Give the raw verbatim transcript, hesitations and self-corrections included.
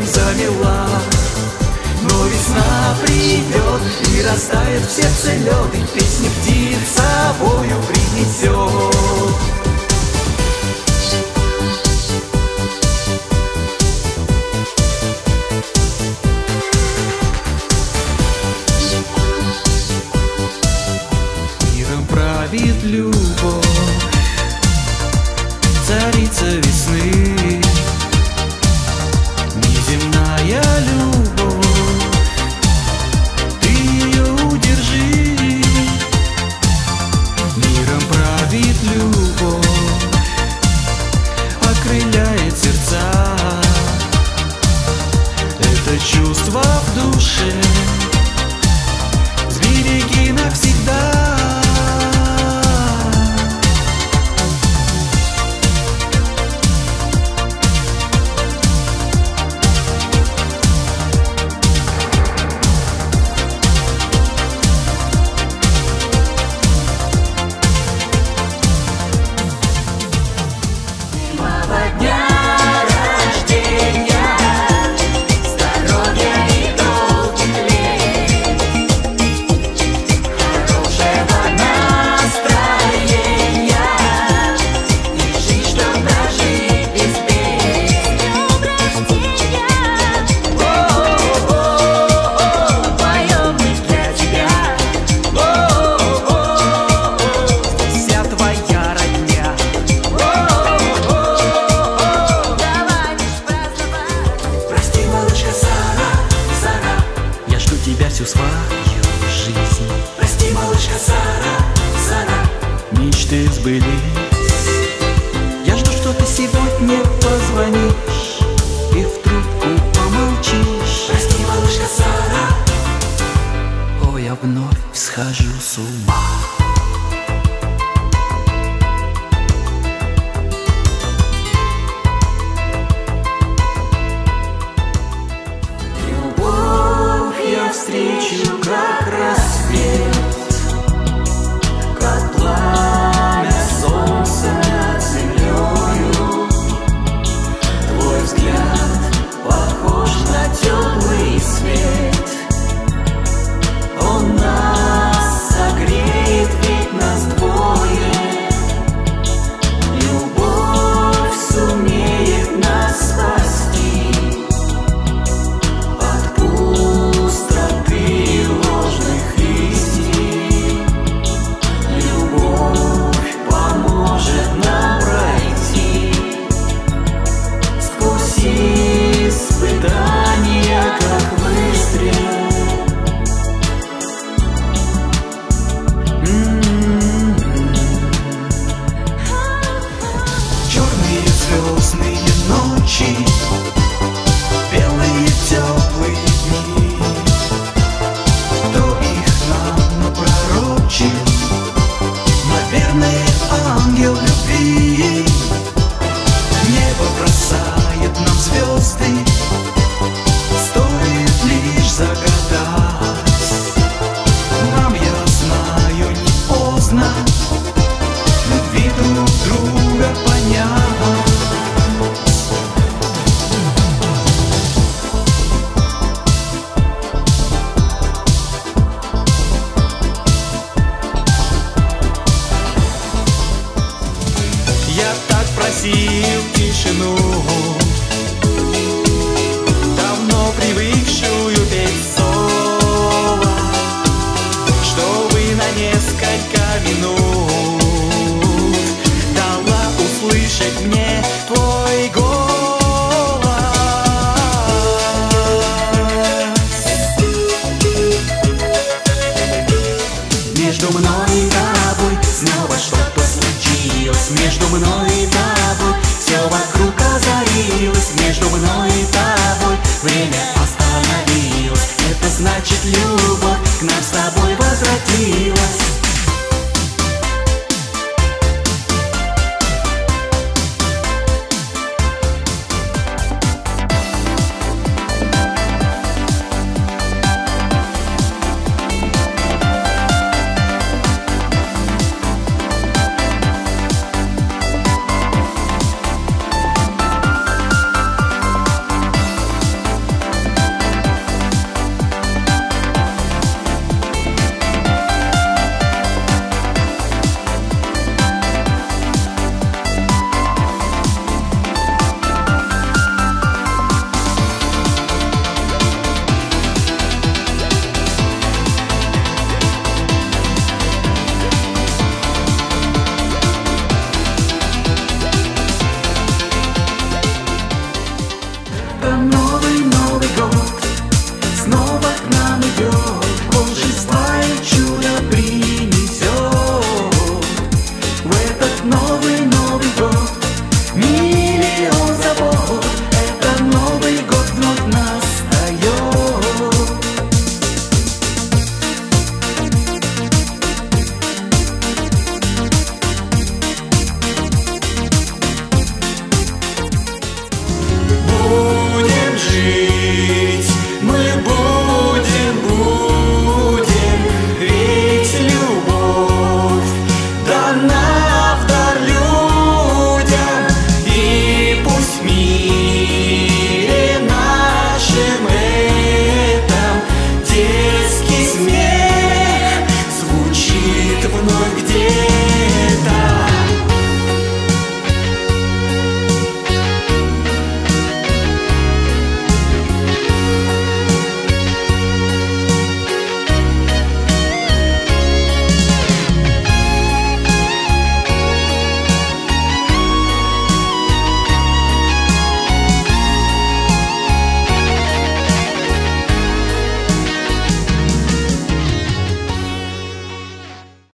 снегом замела. Но весна придет и растает все целёд, и песни птиц собою принесет. Правит любовь, царица весны, неземная любовь, ты ее удержи. Миром правит любовь, окрыляет сердца, это чувство в душе, сбереги навсегда. Свою жизнь. Прости, малышка Сара, Сара. Мечты сбылись. Я жду, что ты сегодня позвонишь и в трубку помолчишь. Прости, малышка Сара. Ой, я вновь схожу с ума.